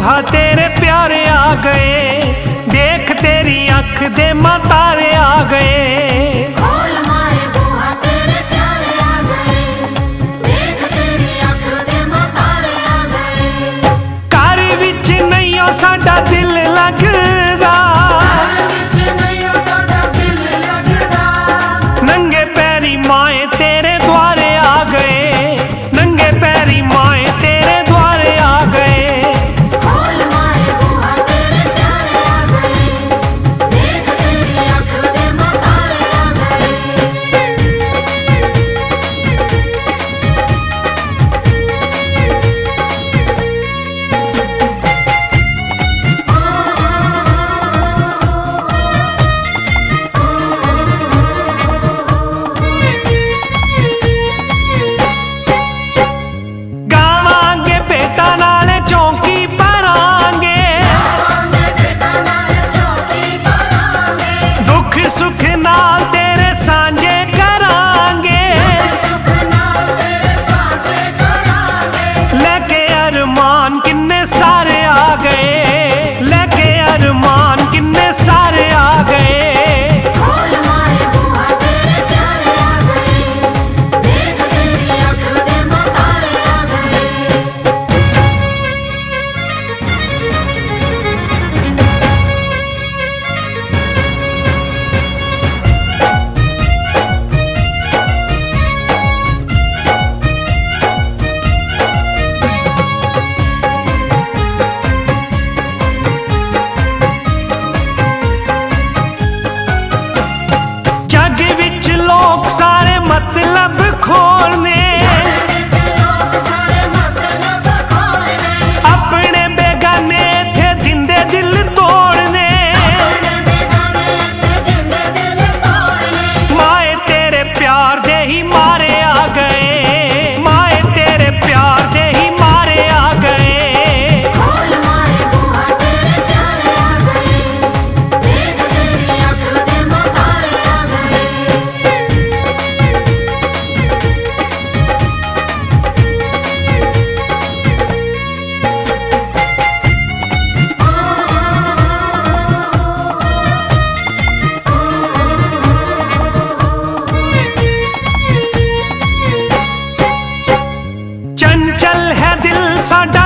रूहा तेरे प्यारे आ गए, देख तेरी आँख दे माँ तारे आ गए। चंचल है दिल साडा।